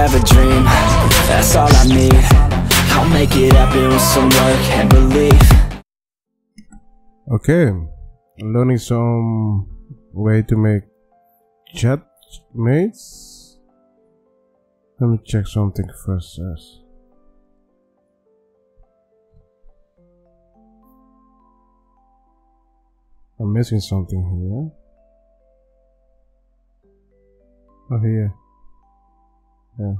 have a dream, that's all I need. I'll make it happen with some work and belief. Okay, learning some way to make chatmates. Let me check something first. I'm missing something here. Oh, here. Yeah.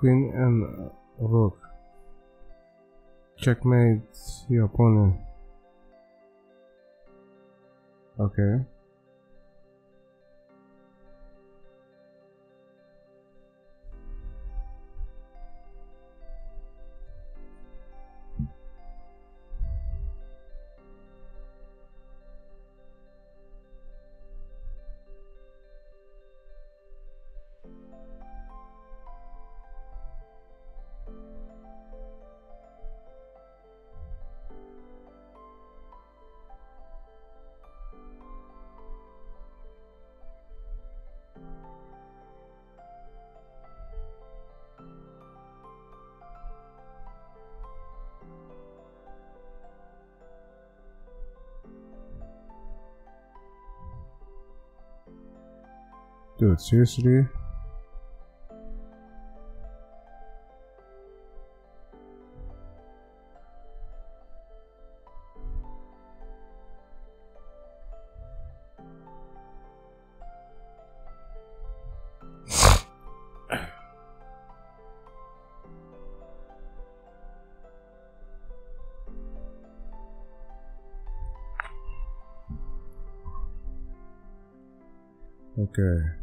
Queen and rook. Checkmate your opponent. Okay. Dude, seriously? Okay.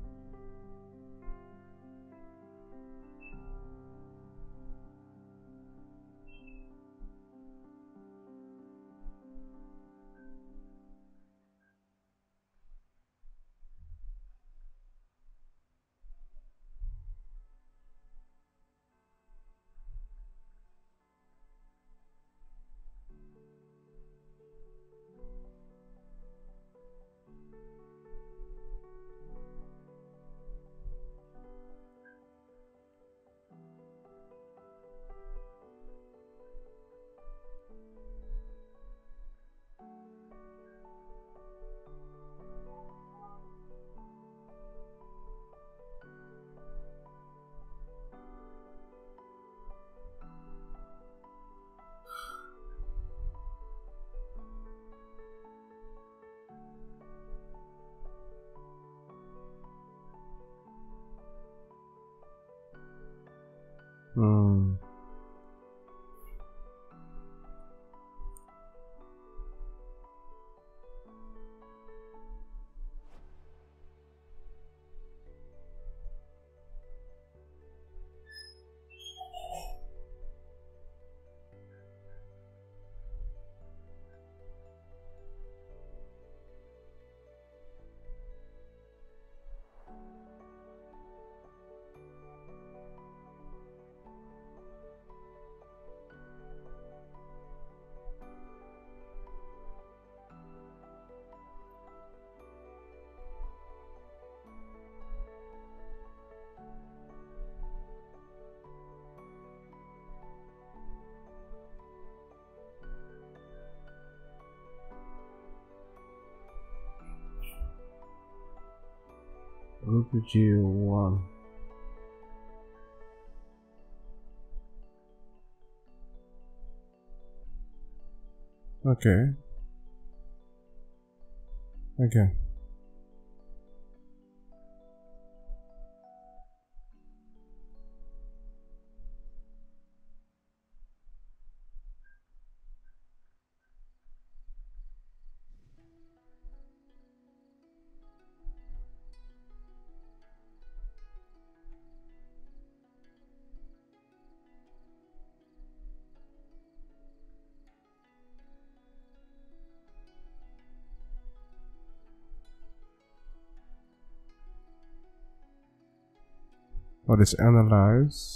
G1. Okay. Okay. Let us analyze.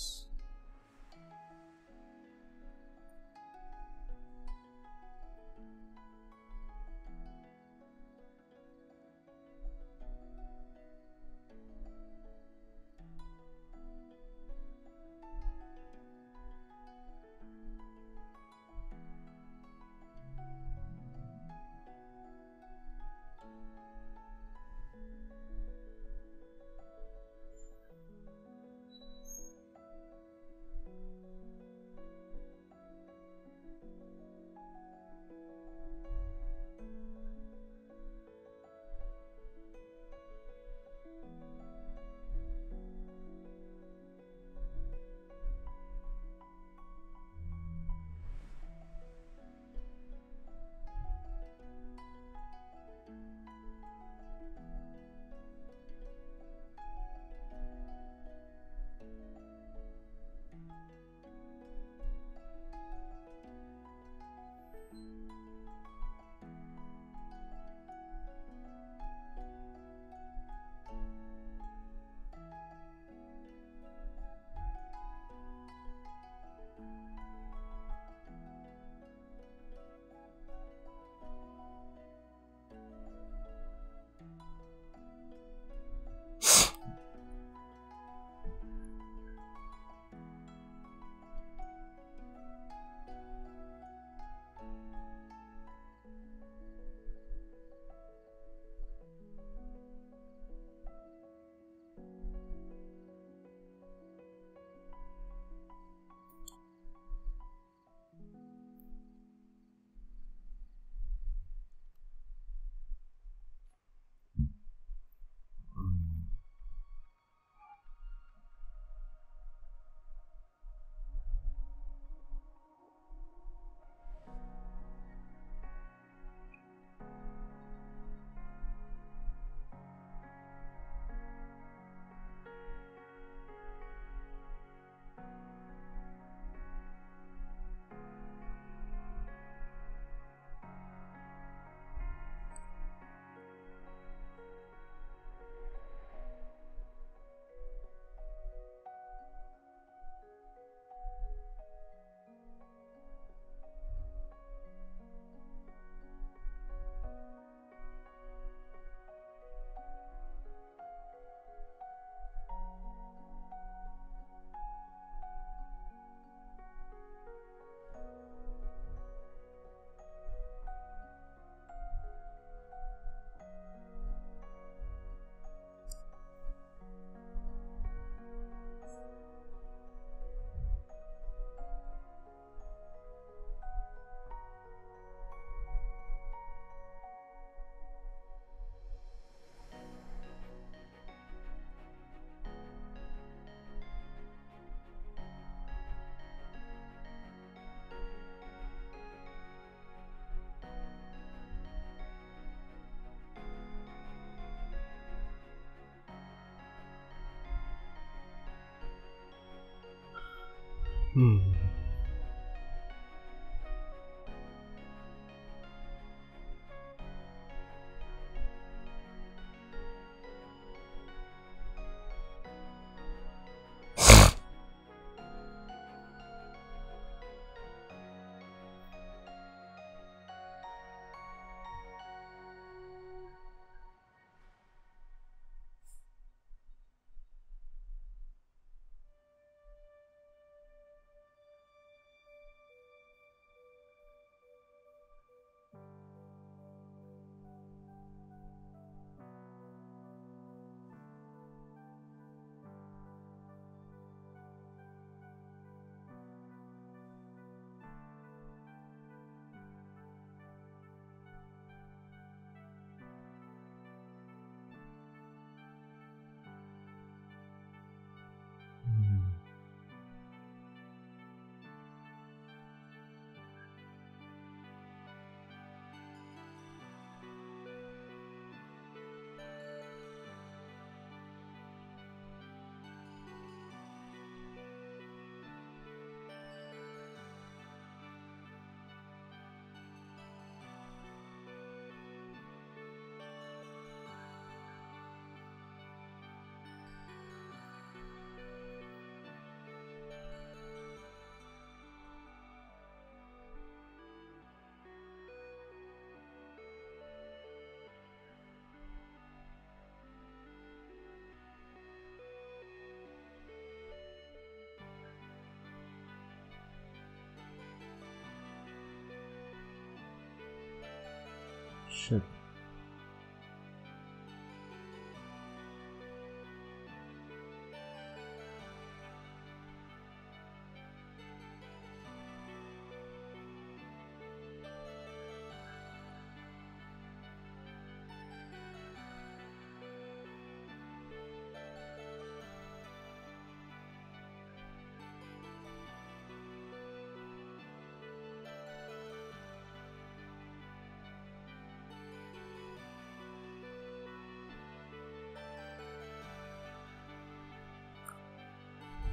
是的。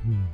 嗯，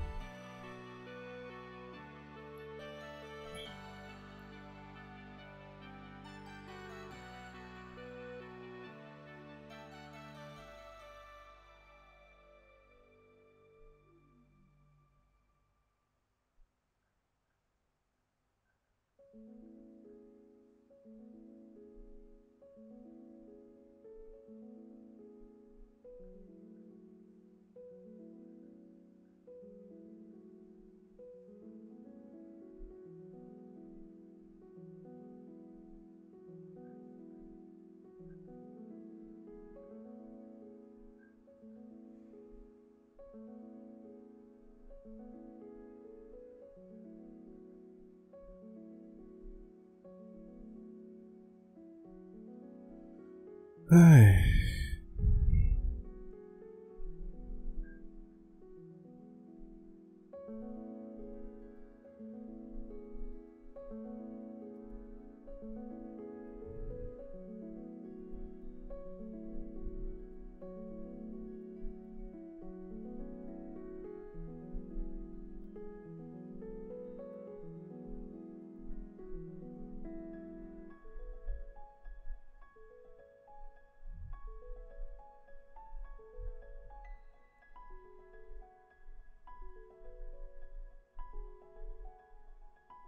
哎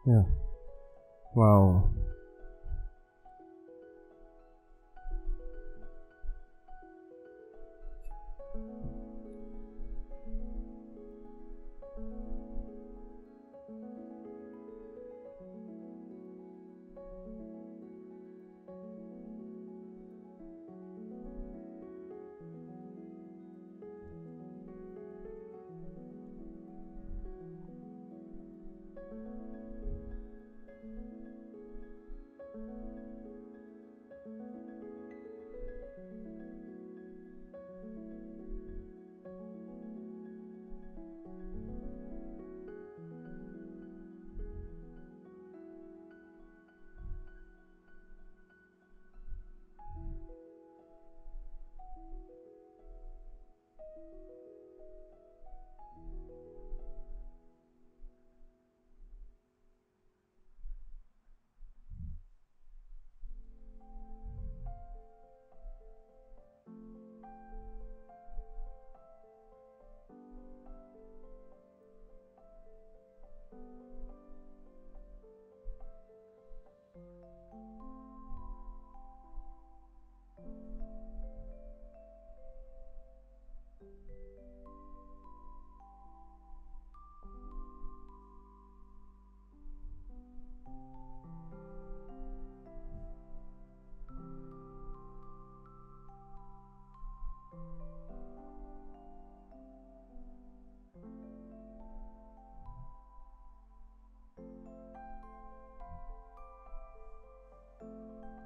，yeah. Wow.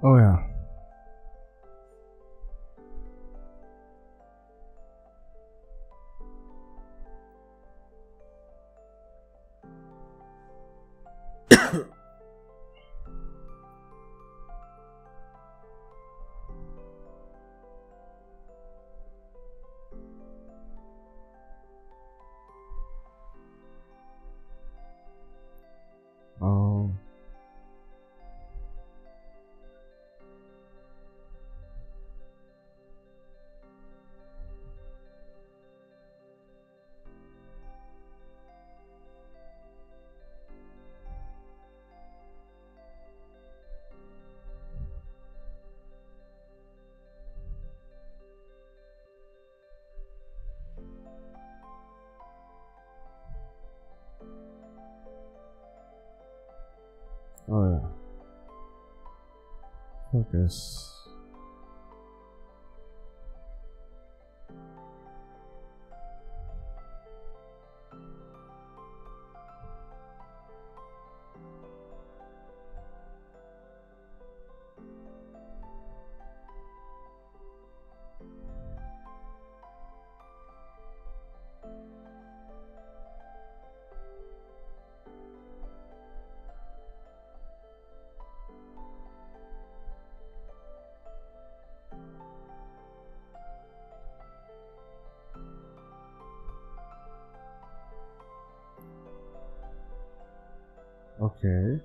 Oh yeah. Oh yeah. Focus. Okay.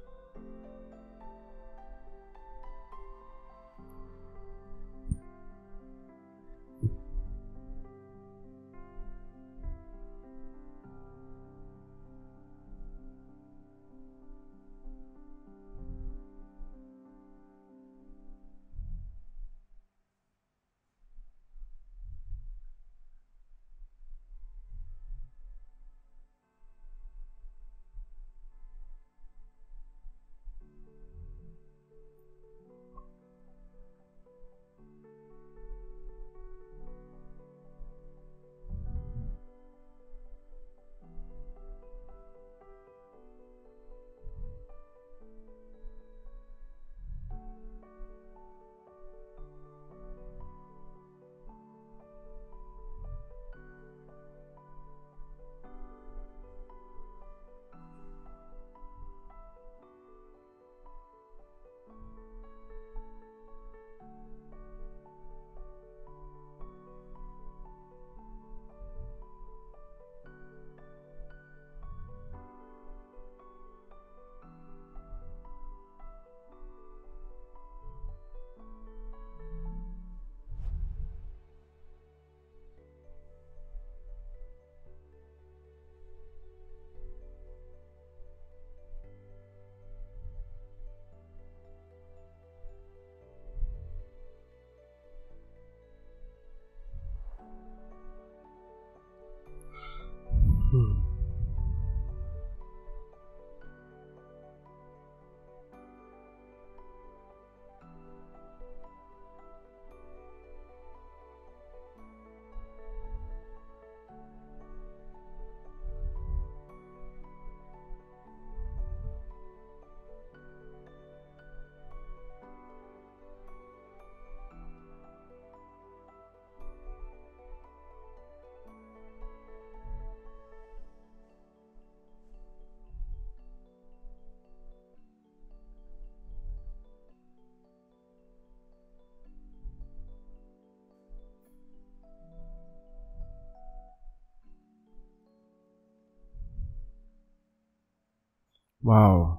Wow.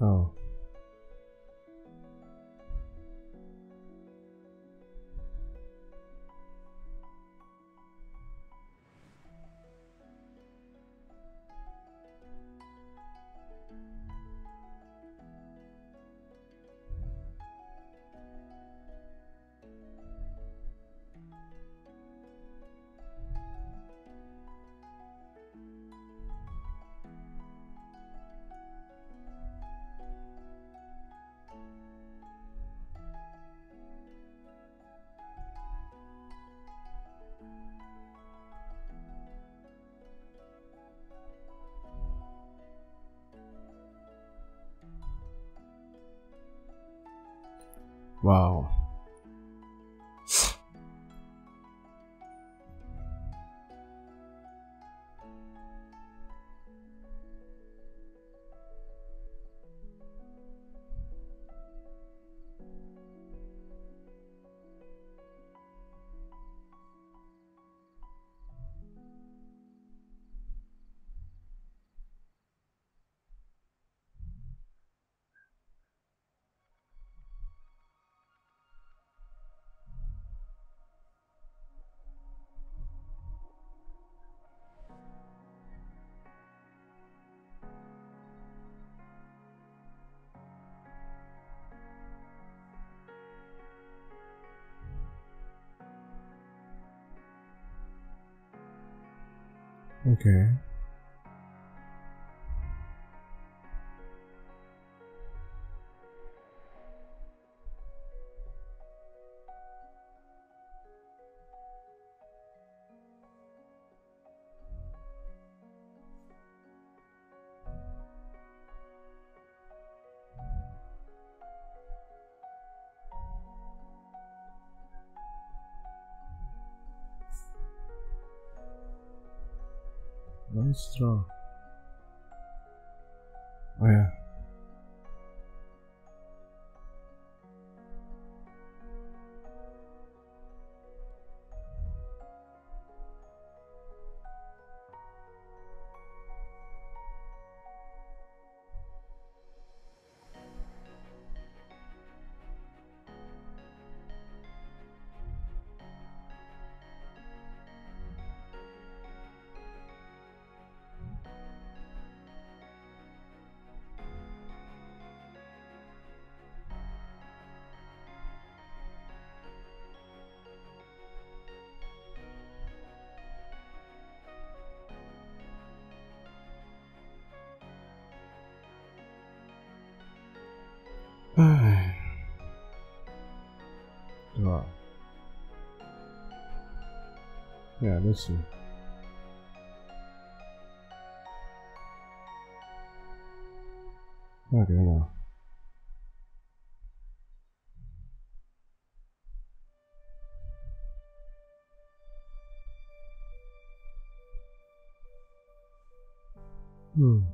Oh. Wow. Okay. Nice draw. Oh yeah.唉，对吧？对啊，就是。那给我。嗯。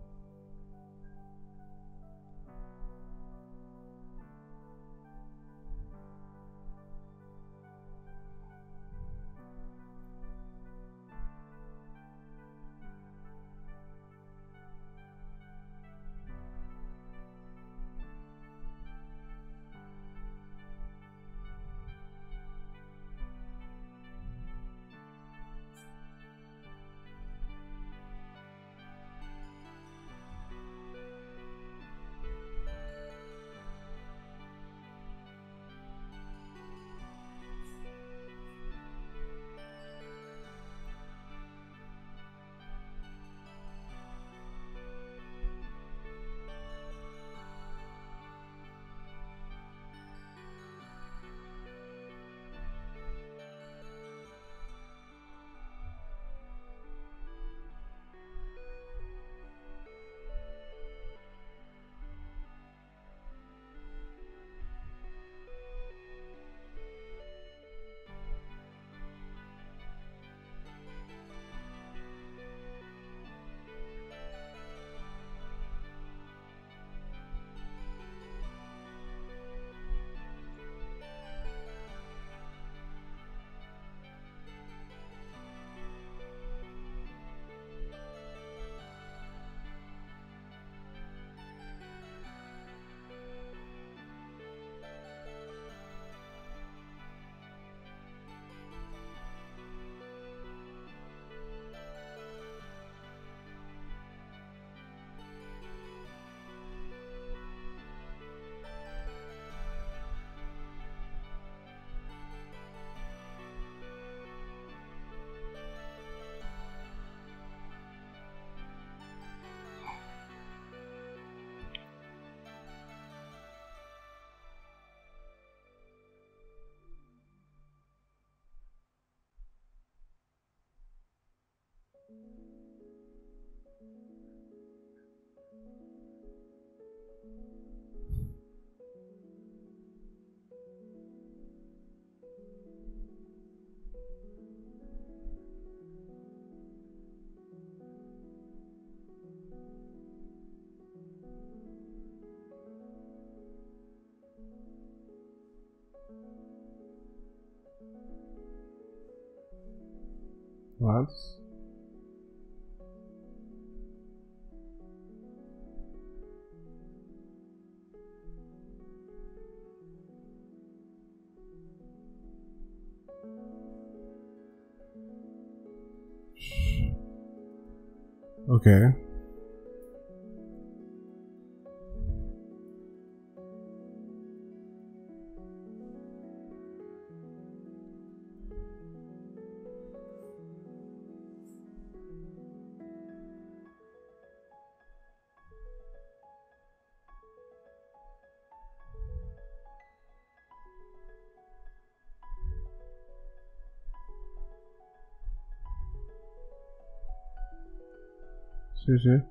What? Okay. 是不是？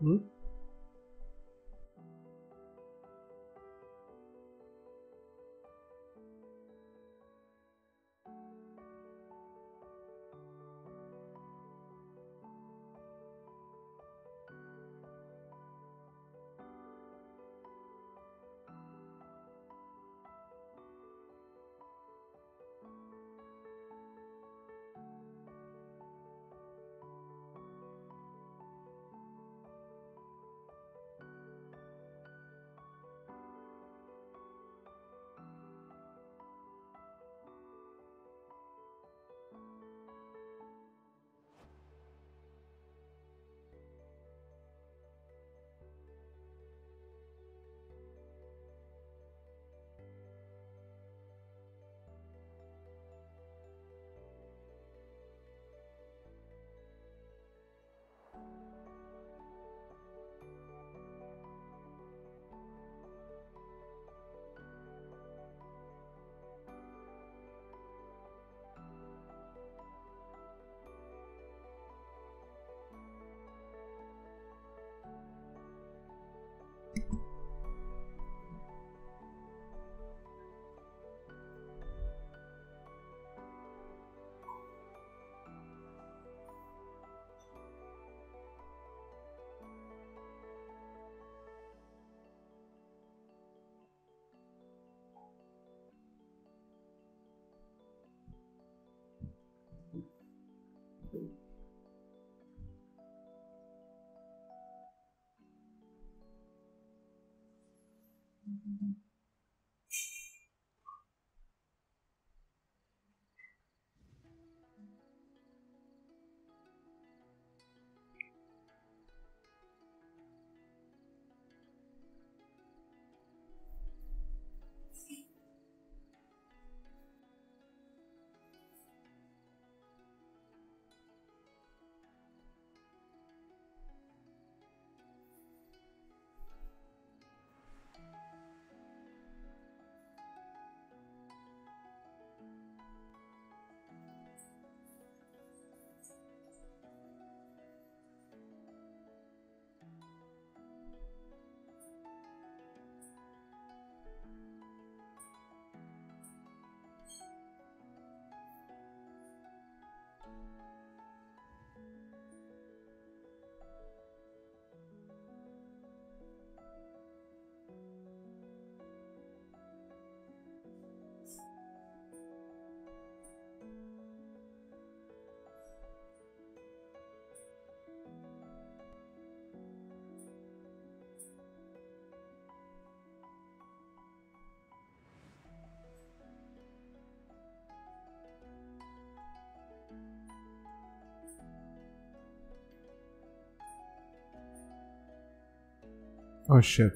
嗯， Oh shit.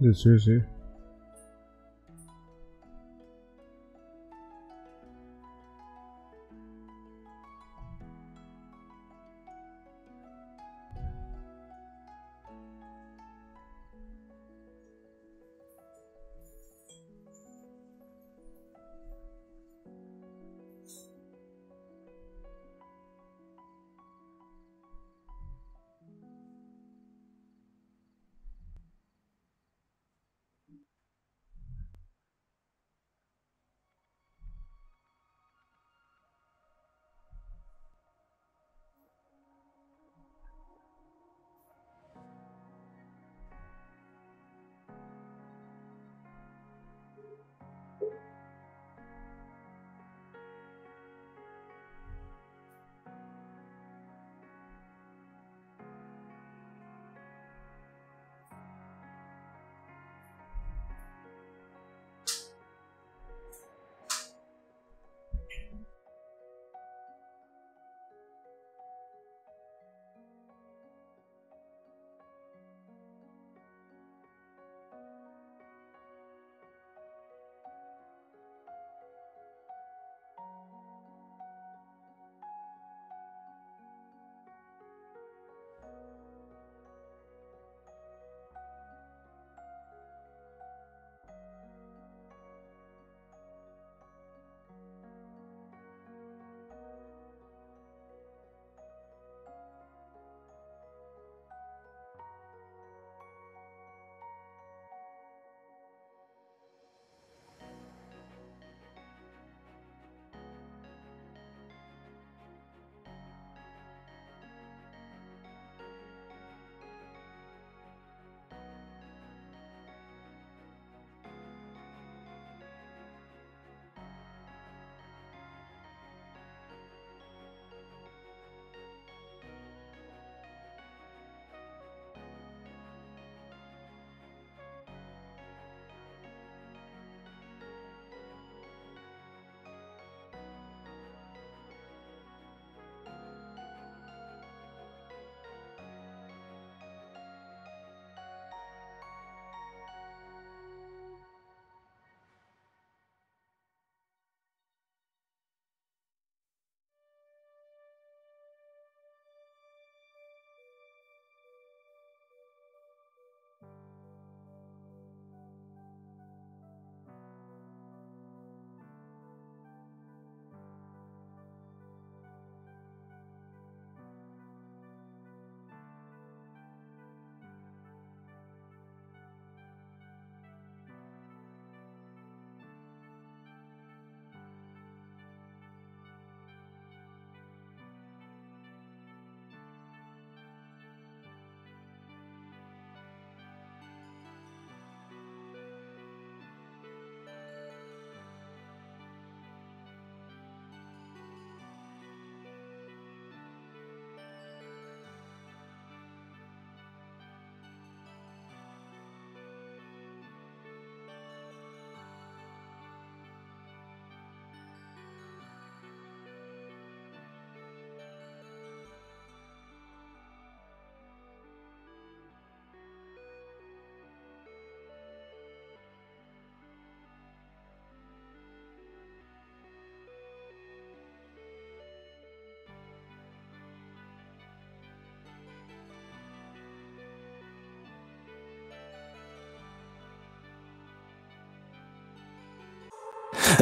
This is it.